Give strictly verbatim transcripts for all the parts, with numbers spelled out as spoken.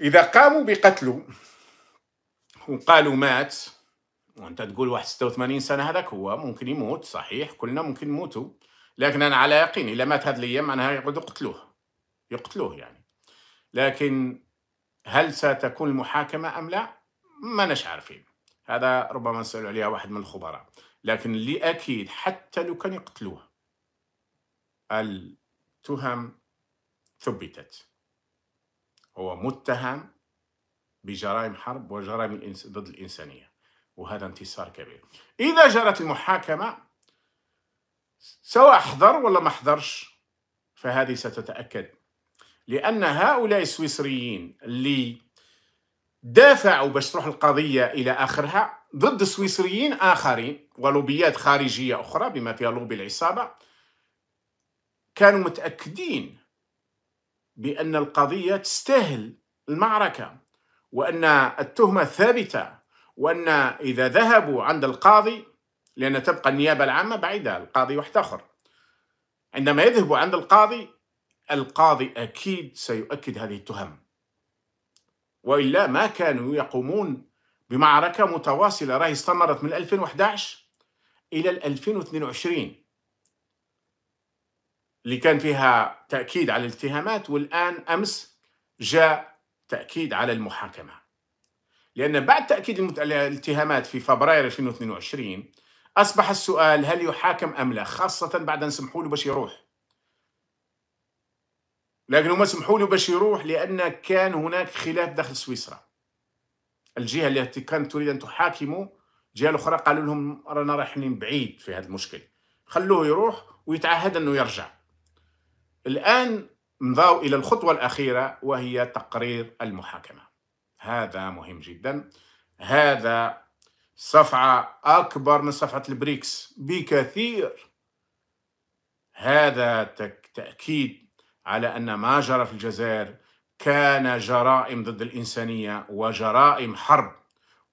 إذا قاموا بقتله وقالوا مات، وأنت تقول واحد ستة وثمانين سنة، هذاك هو ممكن يموت، صحيح كلنا ممكن نموتوا، لكن أنا على يقين إلا مات هذه الأيام معناها يقعدوا يقتلوه يقتلوه يعني. لكن هل ستكون المحاكمة أم لا؟ ما نش عارفين، هذا ربما نسأل عليها واحد من الخبراء. لكن اللي أكيد حتى لو كان يقتلوه، التهم ثبتت، هو متهم بجرائم حرب وجرائم ضد الإنسانية، وهذا انتصار كبير. إذا جرت المحاكمة سواء حضر ولا ما حضرش، فهذه ستتأكد، لأن هؤلاء السويسريين اللي دافعوا باش تروح القضية إلى آخرها ضد سويسريين آخرين ولوبيات خارجية أخرى بما فيها لوبي العصابة، كانوا متأكدين بأن القضية تستاهل المعركة، وأن التهمة ثابتة، وأن إذا ذهبوا عند القاضي، لأن تبقى النيابة العامة بعيدة، القاضي واحد آخر، عندما يذهبوا عند القاضي، القاضي أكيد سيؤكد هذه التهم، وإلا ما كانوا يقومون بمعركة متواصلة راهي استمرت من ألفين وأحد عشر إلى ألفين واثنين وعشرين اللي كان فيها تأكيد على الاتهامات، والآن أمس جاء تأكيد على المحاكمة. لأن بعد تأكيد الاتهامات في فبراير ألفين واثنين وعشرين أصبح السؤال هل يحاكم أم لا، خاصة بعد أن سمحوا له باش يروح. لكن هما سمحوا له باش يروح لأن كان هناك خلاف داخل سويسرا، الجهة اللي كانت تريد أن تحاكمه، الجهة الأخرى قالوا لهم رانا رايحين بعيد في هذا المشكل، خلوه يروح ويتعهد أنه يرجع. الآن مضاو إلى الخطوة الأخيرة وهي تقرير المحاكمة، هذا مهم جدا، هذا صفعة أكبر من صفعة البريكس بكثير، هذا تأكيد على أن ما جرى في الجزائر كان جرائم ضد الإنسانية وجرائم حرب،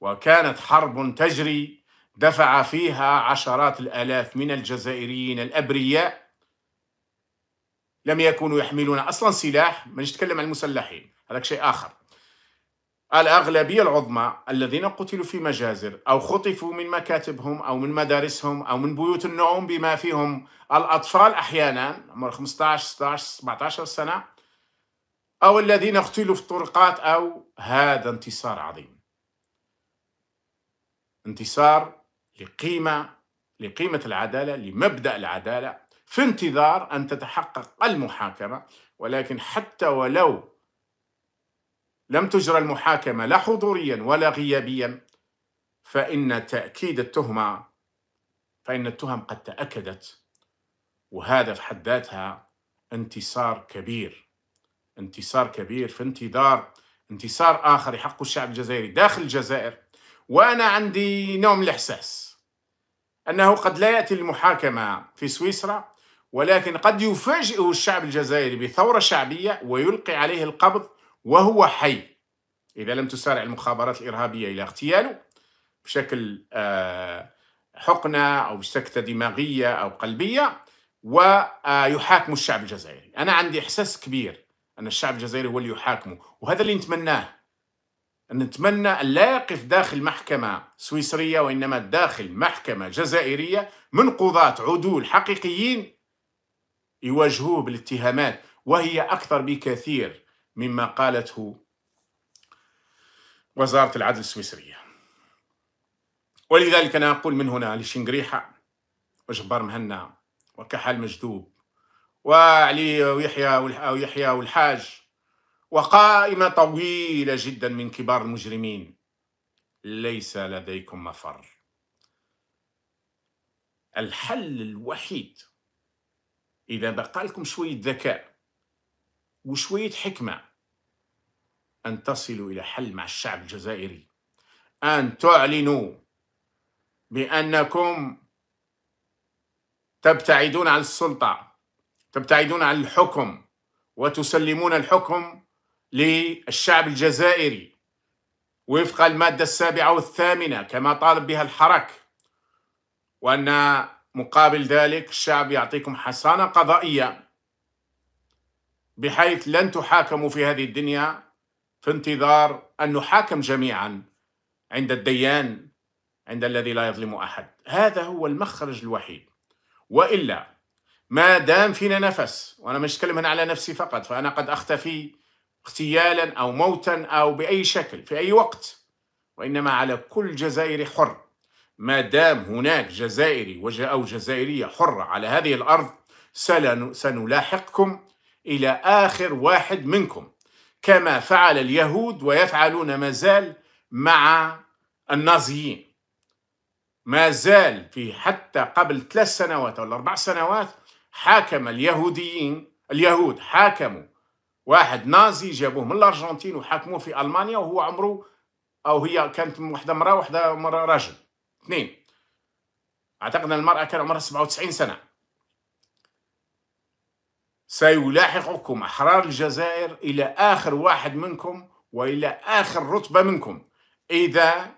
وكانت حرب تجري دفع فيها عشرات الآلاف من الجزائريين الأبرياء، لم يكونوا يحملون أصلا سلاح، ما نتكلم عن المسلحين هذاك شيء آخر، الأغلبية العظمى الذين قتلوا في مجازر أو خطفوا من مكاتبهم أو من مدارسهم أو من بيوت النوم بما فيهم الأطفال أحيانا عمر خمسة عشر ستة عشر سبعة عشر سنة، أو الذين اقتلوا في الطرقات، أو هذا انتصار عظيم، انتصار لقيمة لقيمة العدالة، لمبدأ العدالة، في انتظار أن تتحقق المحاكمة. ولكن حتى ولو لم تجرى المحاكمة لا حضوريا ولا غيابيا، فإن تأكيد التهمة فإن التهم قد تأكدت، وهذا في حد ذاتها انتصار كبير، انتصار كبير في انتظار انتصار آخر يحق الشعب الجزائري داخل الجزائر. وأنا عندي نوع من الإحساس أنه قد لا يأتي المحاكمة في سويسرا، ولكن قد يفاجئه الشعب الجزائري بثورة شعبية ويلقي عليه القبض وهو حي، إذا لم تسارع المخابرات الإرهابية إلى اغتياله بشكل حقنة أو سكتة دماغية أو قلبية، ويحاكم الشعب الجزائري. أنا عندي إحساس كبير أن الشعب الجزائري هو اللي يحاكمه، وهذا اللي نتمناه، أن نتمنى أن لا يقف داخل محكمة سويسرية، وإنما داخل محكمة جزائرية من قضاة عدول حقيقيين يواجهوه بالاتهامات، وهي أكثر بكثير مما قالته وزارة العدل السويسرية. ولذلك أنا أقول من هنا لشنقريحة وجبار مهنا وكحل مجذوب وعلي ويحيى ويحيى والحاج وقائمة طويلة جدا من كبار المجرمين، ليس لديكم مفر. الحل الوحيد إذا بقى لكم شوية ذكاء وشوية حكمة أن تصلوا إلى حل مع الشعب الجزائري، أن تعلنوا بأنكم تبتعدون عن السلطة، تبتعدون عن الحكم، وتسلمون الحكم للشعب الجزائري وفق المادة السابعة والثامنة كما طالب بها الحراك، وأن مقابل ذلك الشعب يعطيكم حصانة قضائية بحيث لن تحاكموا في هذه الدنيا في انتظار أن نحاكم جميعا عند الديان، عند الذي لا يظلم أحد. هذا هو المخرج الوحيد، وإلا ما دام فينا نفس، وأنا مش أتكلم هنا على نفسي فقط، فأنا قد أختفي اغتيالا أو موتا أو بأي شكل في أي وقت، وإنما على كل جزائري حر. ما دام هناك جزائري أو جزائرية حرة على هذه الأرض سنلاحقكم إلى آخر واحد منكم، كما فعل اليهود ويفعلون ما زال مع النازيين. ما زال في حتى قبل ثلاث سنوات أو أربع سنوات حاكم اليهوديين، اليهود حاكموا واحد نازي، جابوه من الأرجنتين وحاكموه في ألمانيا، وهو عمره أو هي كانت واحدة مرأة واحدة مرأة راجل، اثنين. أعتقد أن المرأة كان عمرها سبعة وتسعين سنة. سيلاحقكم أحرار الجزائر إلى آخر واحد منكم وإلى آخر رتبة منكم، إذا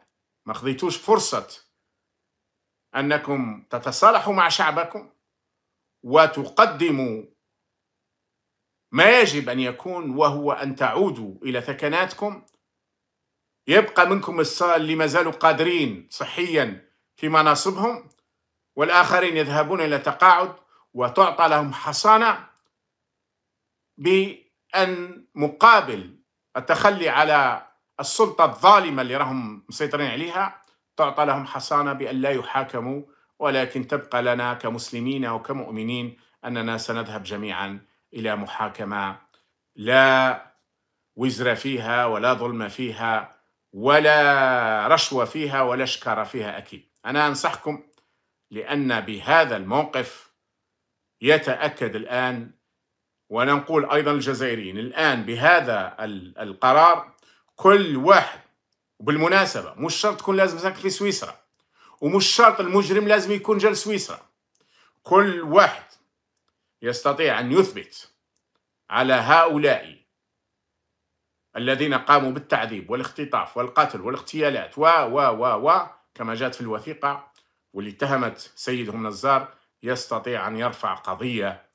ما خذيتوش فرصة أنكم تتصالحوا مع شعبكم وتقدموا ما يجب أن يكون، وهو أن تعودوا إلى ثكناتكم. يبقى منكم اللي ما زالوا قادرين صحيا في مناصبهم، والآخرين يذهبون إلى تقاعد، وتعطى لهم حصانة بأن مقابل التخلي على السلطة الظالمة اللي راهم مسيطرين عليها، تعطى لهم حصانة بأن لا يحاكموا، ولكن تبقى لنا كمسلمين وكمؤمنين أننا سنذهب جميعا إلى محاكمة لا وزر فيها ولا ظلم فيها ولا رشوة فيها ولا شكارة فيها. أكيد أنا أنصحكم، لأن بهذا الموقف يتأكد الآن، ونقول أيضا الجزائريين الآن بهذا القرار كل واحد. وبالمناسبة مش شرط تكون لازم ساكن في سويسرا، ومش شرط المجرم لازم يكون جا لسويسرا. كل واحد يستطيع أن يثبت على هؤلاء الذين قاموا بالتعذيب والاختطاف والقتل والاغتيالات و و و و كما جاءت في الوثيقة واللي اتهمت سيدهم نزار، يستطيع أن يرفع قضية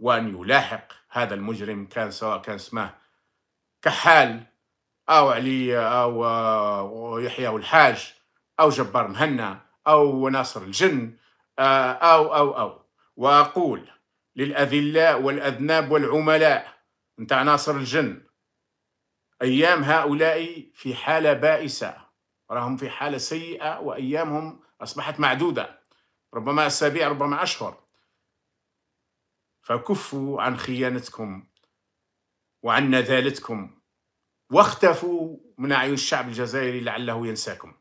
وأن يلاحق هذا المجرم، كان سواء كان اسمه كحال أو علي أو يحيى والحاج أو جبار مهنا أو ناصر الجن أو أو أو وأقول للأذلاء والأذناب والعملاء نتاع ناصر الجن، أيام هؤلاء في حالة بائسة، راهم في حالة سيئة، وأيامهم أصبحت معدودة، ربما أسابيع ربما أشهر. فكفوا عن خيانتكم وعن نذالتكم، واختفوا من أعين الشعب الجزائري لعله ينساكم.